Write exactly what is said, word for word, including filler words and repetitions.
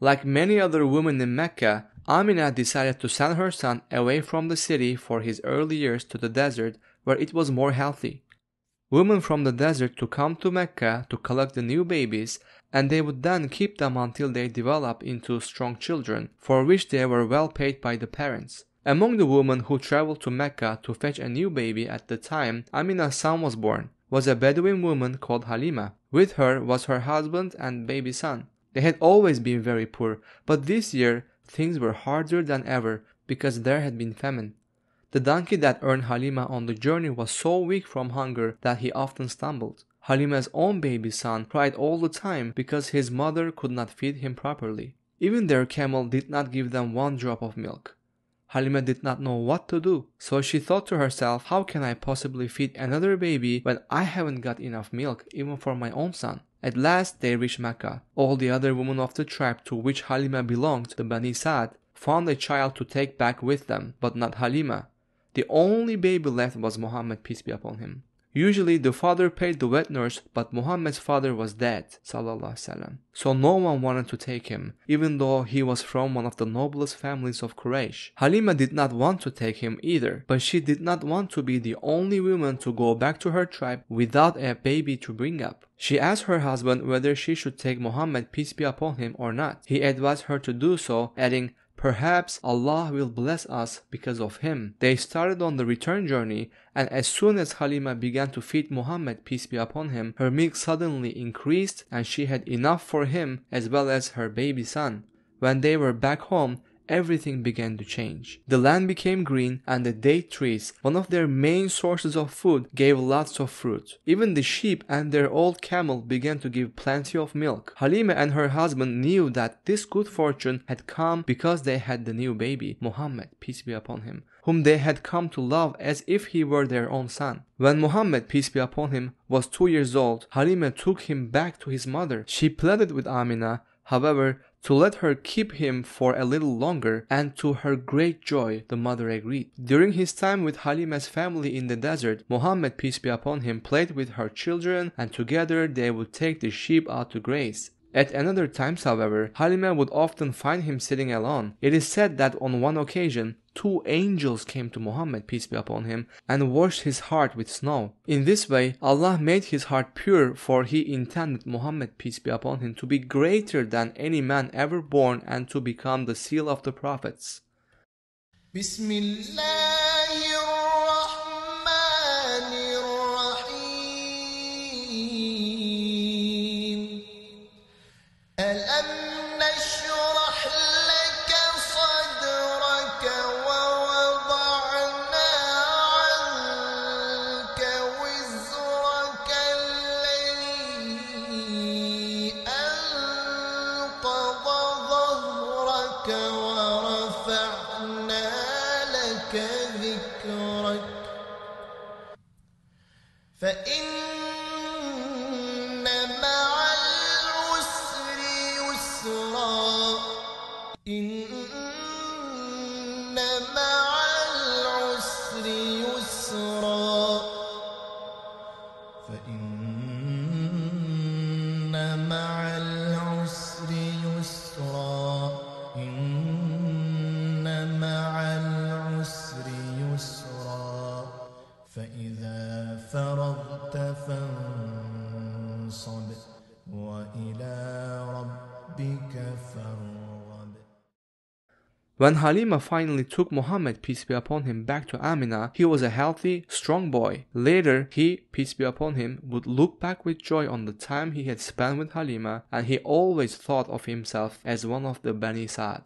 Like many other women in Mecca, Amina decided to send her son away from the city for his early years to the desert, where it was more healthy. Women from the desert to come to Mecca to collect the new babies, and they would then keep them until they develop into strong children, for which they were well paid by the parents. Among the women who traveled to Mecca to fetch a new baby at the time Amina's son was born, was a Bedouin woman called Halima. With her was her husband and baby son. They had always been very poor, but this year things were harder than ever because there had been famine. The donkey that earned Halima on the journey was so weak from hunger that he often stumbled. Halima's own baby son cried all the time because his mother could not feed him properly. Even their camel did not give them one drop of milk. Halima did not know what to do, so she thought to herself, how can I possibly feed another baby when I haven't got enough milk, even for my own son? At last they reached Mecca. All the other women of the tribe to which Halima belonged, the Bani Sa'd, found a child to take back with them, but not Halima. The only baby left was Muhammad, peace be upon him. Usually the father paid the wet nurse, but Muhammad's father was dead, ﷺ, so no one wanted to take him, even though he was from one of the noblest families of Quraysh. Halima did not want to take him either, but she did not want to be the only woman to go back to her tribe without a baby to bring up. She asked her husband whether she should take Muhammad, peace be upon him, or not. He advised her to do so, adding, "Perhaps Allah will bless us because of him." They started on the return journey, and as soon as Halima began to feed Muhammad, peace be upon him, her milk suddenly increased and she had enough for him as well as her baby son. When they were back home, everything began to change. The land became green, and the date trees, one of their main sources of food, gave lots of fruit. Even the sheep and their old camel began to give plenty of milk. Halima and her husband knew that this good fortune had come because they had the new baby, Muhammad, peace be upon him, whom they had come to love as if he were their own son. When Muhammad, peace be upon him, was two years old, Halima took him back to his mother. She pleaded with Amina, however, to let her keep him for a little longer, and to her great joy, the mother agreed. During his time with Halima's family in the desert, Muhammad, peace be upon him, played with her children, and together they would take the sheep out to graze. At another times, however, Halima would often find him sitting alone. It is said that on one occasion, two angels came to Muhammad, peace be upon him, and washed his heart with snow. In this way, Allah made his heart pure, for he intended Muhammad, peace be upon him, to be greater than any man ever born and to become the seal of the prophets. Bismillah. When Halima finally took Muhammad, peace be upon him, back to Amina, he was a healthy, strong boy. Later, he, peace be upon him, would look back with joy on the time he had spent with Halima, and he always thought of himself as one of the Bani Sa'd.